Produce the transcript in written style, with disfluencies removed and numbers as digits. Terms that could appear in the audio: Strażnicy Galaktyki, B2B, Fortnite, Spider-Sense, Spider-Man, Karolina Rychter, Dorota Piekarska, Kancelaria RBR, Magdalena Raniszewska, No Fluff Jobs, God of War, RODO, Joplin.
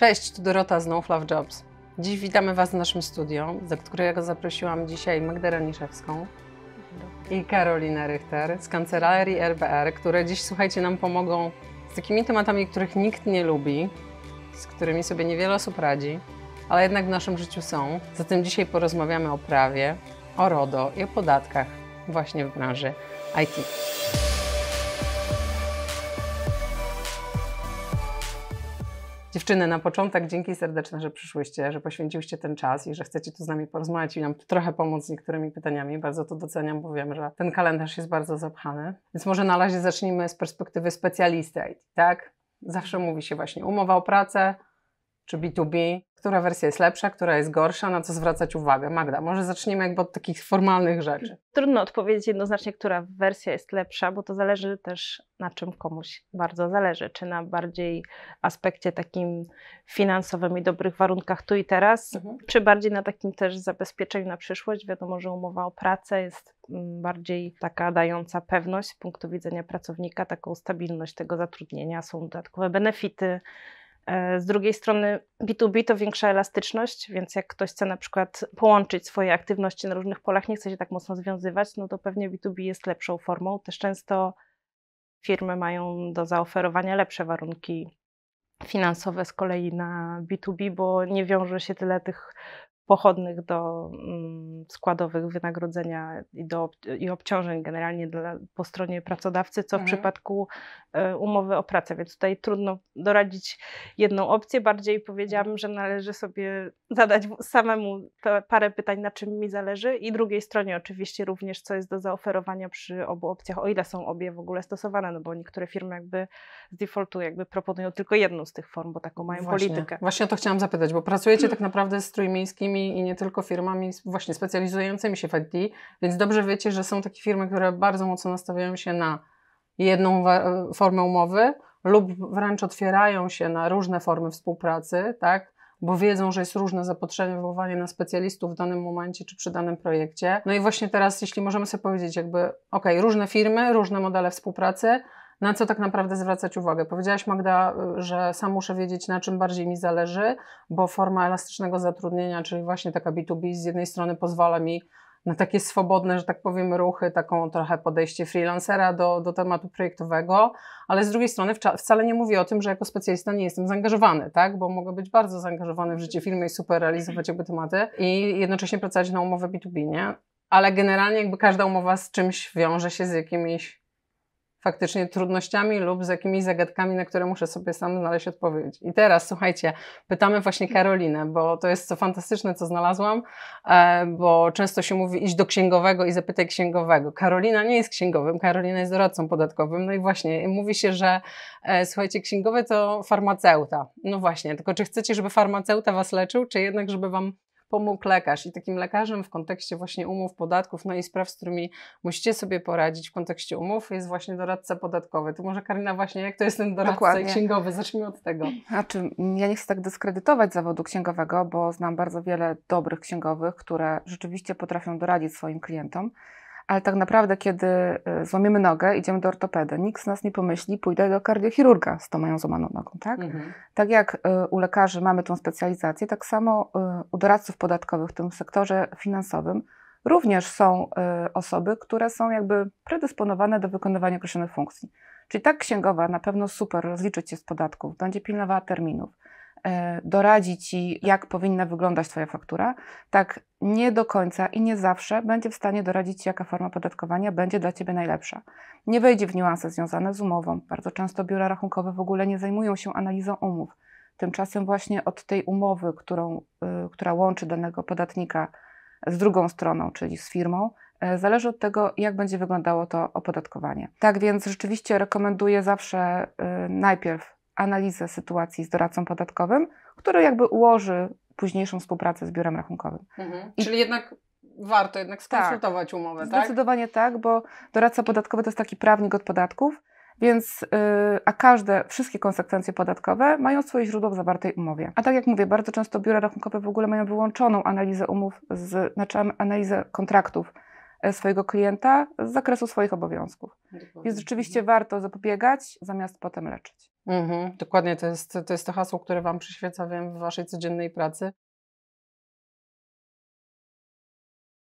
Cześć, tu Dorota z No Fluff Jobs. Dziś witamy Was w naszym studiu, do którego zaprosiłam dzisiaj Magdę Raniszewską i Karolinę Rychter z Kancelarii RBR, które dziś, słuchajcie, nam pomogą z takimi tematami, których nikt nie lubi, z którymi sobie niewiele osób radzi, ale jednak w naszym życiu są. Zatem dzisiaj porozmawiamy o prawie, o RODO i o podatkach właśnie w branży IT. Dziewczyny, na początek dzięki serdeczne, że przyszłyście, że poświęciłyście ten czas i że chcecie tu z nami porozmawiać i nam trochę pomóc z niektórymi pytaniami. Bardzo to doceniam, bo wiem, że ten kalendarz jest bardzo zapchany. Więc może na razie zacznijmy z perspektywy specjalisty IT, tak? Zawsze mówi się właśnie umowa o pracę czy B2B. Która wersja jest lepsza, która jest gorsza, na co zwracać uwagę? Magda, może zacznijmy jakby od takich formalnych rzeczy. Trudno odpowiedzieć jednoznacznie, która wersja jest lepsza, bo to zależy też na czym komuś bardzo zależy. Czy na bardziej aspekcie takim finansowym i dobrych warunkach tu i teraz, czy bardziej na takim też zabezpieczeniu na przyszłość. Wiadomo, że umowa o pracę jest bardziej taka dająca pewność z punktu widzenia pracownika, taką stabilność tego zatrudnienia, są dodatkowe benefity. Z drugiej strony B2B to większa elastyczność, więc jak ktoś chce na przykład połączyć swoje aktywności na różnych polach, nie chce się tak mocno związywać, no to pewnie B2B jest lepszą formą. Też często firmy mają do zaoferowania lepsze warunki finansowe z kolei na B2B, bo nie wiąże się tyle tych pochodnych do składowych wynagrodzenia i obciążeń generalnie po stronie pracodawcy, co w przypadku umowy o pracę. Więc tutaj trudno doradzić jedną opcję. Bardziej powiedziałabym, że należy sobie zadać samemu parę pytań, na czym mi zależy i drugiej stronie oczywiście również, co jest do zaoferowania przy obu opcjach, o ile są obie w ogóle stosowane, no bo niektóre firmy jakby z defaultu jakby proponują tylko jedną z tych form, bo taką mają politykę. Właśnie o to chciałam zapytać, bo pracujecie tak naprawdę z trójmiejskimi i nie tylko firmami właśnie specjalizującymi się w IT, więc dobrze wiecie, że są takie firmy, które bardzo mocno nastawiają się na jedną formę umowy lub wręcz otwierają się na różne formy współpracy, tak? Bo wiedzą, że jest różne zapotrzebowanie na specjalistów w danym momencie czy przy danym projekcie. No i właśnie teraz, jeśli możemy sobie powiedzieć jakby, okej, różne firmy, różne modele współpracy, na co tak naprawdę zwracać uwagę? Powiedziałaś, Magda, że sam muszę wiedzieć, na czym bardziej mi zależy, bo forma elastycznego zatrudnienia, czyli właśnie taka B2B z jednej strony pozwala mi na takie swobodne, że tak powiem, ruchy, taką trochę podejście freelancera do tematu projektowego, ale z drugiej strony wcale nie mówię o tym, że jako specjalista nie jestem zaangażowany, tak? Bo mogę być bardzo zaangażowany w życie firmy i super realizować jakby tematy i jednocześnie pracować na umowę B2B, nie? Ale generalnie jakby każda umowa z czymś wiąże się z jakimiś faktycznie trudnościami lub z jakimiś zagadkami, na które muszę sobie sam znaleźć odpowiedź. I teraz, słuchajcie, pytamy właśnie Karolinę, bo to jest co fantastyczne, co znalazłam, bo często się mówi idź do księgowego i zapytaj księgowego. Karolina nie jest księgowym, Karolina jest doradcą podatkowym. No i właśnie, mówi się, że słuchajcie, księgowy to farmaceuta. No właśnie, tylko czy chcecie, żeby farmaceuta was leczył, czy jednak, żeby wam pomógł lekarz i takim lekarzem w kontekście właśnie umów, podatków, no i spraw, z którymi musicie sobie poradzić w kontekście umów jest właśnie doradca podatkowy. To może Karolina właśnie, jak to jest ten doradca Dokładnie. I księgowy? Zacznijmy od tego. Znaczy, ja nie chcę tak dyskredytować zawodu księgowego, bo znam bardzo wiele dobrych księgowych, które rzeczywiście potrafią doradzić swoim klientom, ale tak naprawdę kiedy złamiemy nogę, idziemy do ortopedy, nikt z nas nie pomyśli, pójdę do kardiochirurga z tą moją złamaną nogą, tak? Tak jak u lekarzy mamy tą specjalizację, tak samo u doradców podatkowych w tym sektorze finansowym również są osoby, które są jakby predysponowane do wykonywania określonych funkcji. Czyli tak księgowa na pewno super rozliczyć się z podatków, będzie pilnowała terminów, doradzi Ci, jak powinna wyglądać Twoja faktura, tak nie do końca i nie zawsze będzie w stanie doradzić Ci, jaka forma podatkowania będzie dla Ciebie najlepsza. Nie wejdzie w niuanse związane z umową. Bardzo często biura rachunkowe w ogóle nie zajmują się analizą umów. Tymczasem właśnie od tej umowy, która łączy danego podatnika z drugą stroną, czyli z firmą, zależy od tego, jak będzie wyglądało to opodatkowanie. Tak więc rzeczywiście rekomenduję zawsze najpierw analizę sytuacji z doradcą podatkowym, który jakby ułoży późniejszą współpracę z biurem rachunkowym. Czyli jednak warto skonsultować umowę, tak? Zdecydowanie tak, bo doradca podatkowy to jest taki prawnik od podatków, więc wszystkie konsekwencje podatkowe mają swoje źródło w zawartej umowie. A tak jak mówię, bardzo często biura rachunkowe w ogóle mają wyłączoną analizę umów, znaczy analizę kontraktów swojego klienta z zakresu swoich obowiązków. Więc rzeczywiście warto zapobiegać, zamiast potem leczyć. Dokładnie, to jest to hasło, które Wam przyświeca, wiem, w Waszej codziennej pracy.